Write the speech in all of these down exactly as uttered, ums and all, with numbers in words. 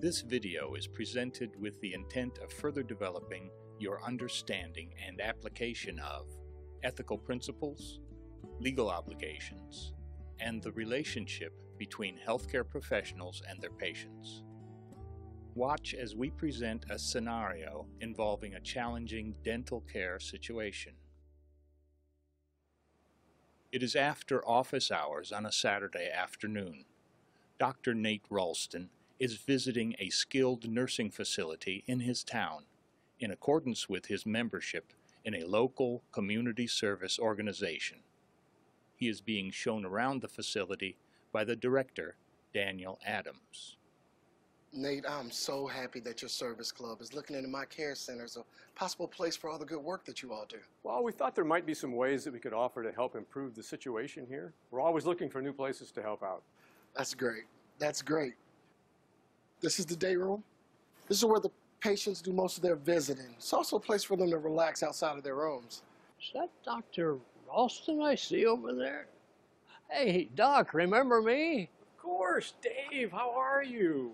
This video is presented with the intent of further developing your understanding and application of ethical principles, legal obligations, and the relationship between healthcare professionals and their patients. Watch as we present a scenario involving a challenging dental care situation. It is after office hours on a Saturday afternoon. Doctor Nate Ralston is visiting a skilled nursing facility in his town in accordance with his membership in a local community service organization. He is being shown around the facility by the director, Daniel Adams. Nate, I'm so happy that your service club is looking into my care center as a possible place for all the good work that you all do. Well, we thought there might be some ways that we could offer to help improve the situation here. We're always looking for new places to help out. That's great. That's great. This is the day room. This is where the patients do most of their visiting. It's also a place for them to relax outside of their rooms. Is that Doctor Ralston I see over there? Hey, Doc, remember me? Of course, Dave, how are you?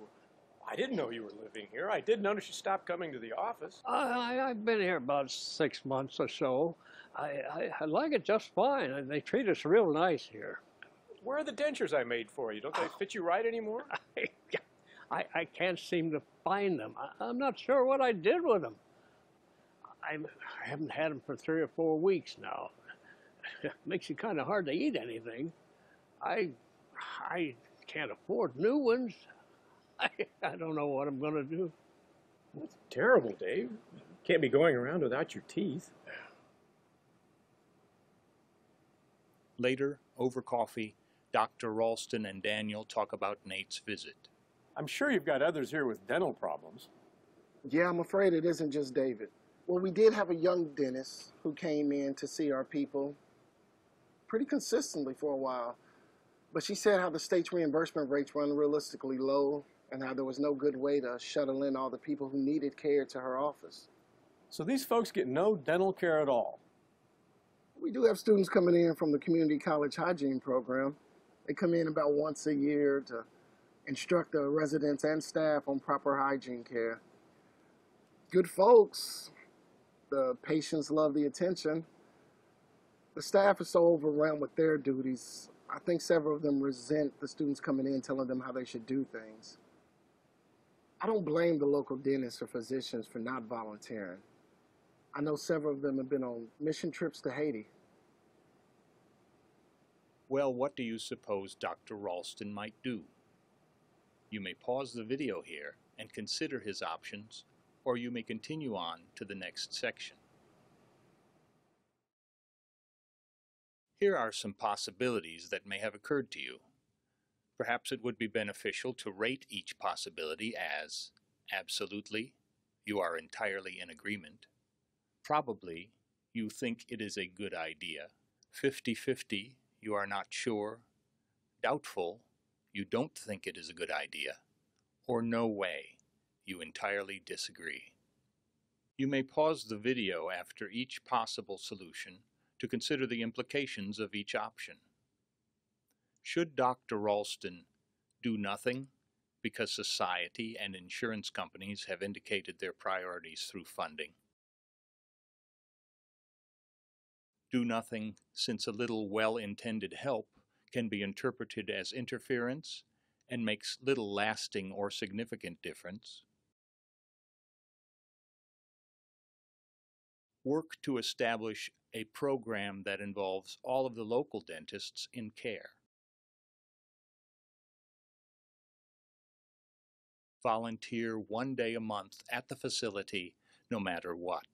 I didn't know you were living here. I did notice you stopped coming to the office. I, I, I've been here about six months or so. I, I, I like it just fine, and they treat us real nice here. Where are the dentures I made for you? Don't they fit you right anymore? I, I can't seem to find them. I, I'm not sure what I did with them. I, I haven't had them for three or four weeks now. It makes it kind of hard to eat anything. I, I can't afford new ones. I, I don't know what I'm going to do. That's terrible, Dave. You can't be going around without your teeth. Later, over coffee, Doctor Ralston and Daniel talk about Nate's visit. I'm sure you've got others here with dental problems. Yeah, I'm afraid it isn't just David. Well, we did have a young dentist who came in to see our people pretty consistently for a while, but she said how the state's reimbursement rates were unrealistically low and how there was no good way to shuttle in all the people who needed care to her office. So these folks get no dental care at all? We do have students coming in from the community college hygiene program. They come in about once a year to instruct the residents and staff on proper hygiene care. Good folks. The patients love the attention. The staff is so overwhelmed with their duties. I think several of them resent the students coming in telling them how they should do things. I don't blame the local dentists or physicians for not volunteering. I know several of them have been on mission trips to Haiti. Well, what do you suppose Doctor Ralston might do? You may pause the video here and consider his options, or you may continue on to the next section. Here are some possibilities that may have occurred to you. Perhaps it would be beneficial to rate each possibility as absolutely, you are entirely in agreement, probably, you think it is a good idea, fifty fifty, you are not sure, doubtful, you don't think it is a good idea, or no way, you entirely disagree. You may pause the video after each possible solution to consider the implications of each option. Should Doctor Ralston do nothing because society and insurance companies have indicated their priorities through funding? Do nothing since a little well-intended help can be interpreted as interference and makes little lasting or significant difference. Work to establish a program that involves all of the local dentists in care. Volunteer one day a month at the facility, no matter what.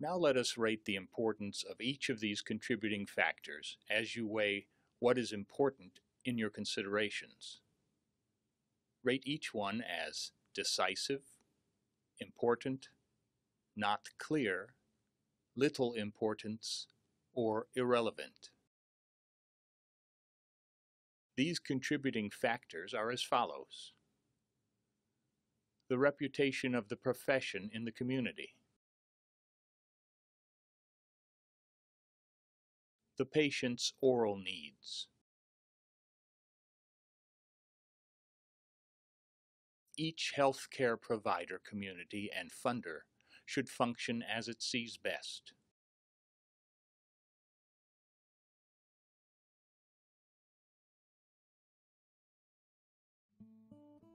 Now let us rate the importance of each of these contributing factors as you weigh what is important in your considerations. Rate each one as decisive, important, not clear, little importance, or irrelevant. These contributing factors are as follows. The reputation of the profession in the community. The patient's oral needs. each healthcare provider community and funder should function as it sees best.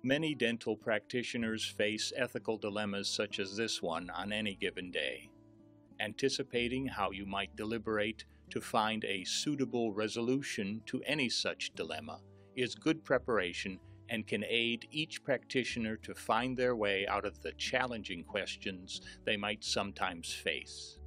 Many dental practitioners face ethical dilemmas such as this one on any given day. Anticipating how you might deliberate to find a suitable resolution to any such dilemma is good preparation and can aid each practitioner to find their way out of the challenging questions they might sometimes face.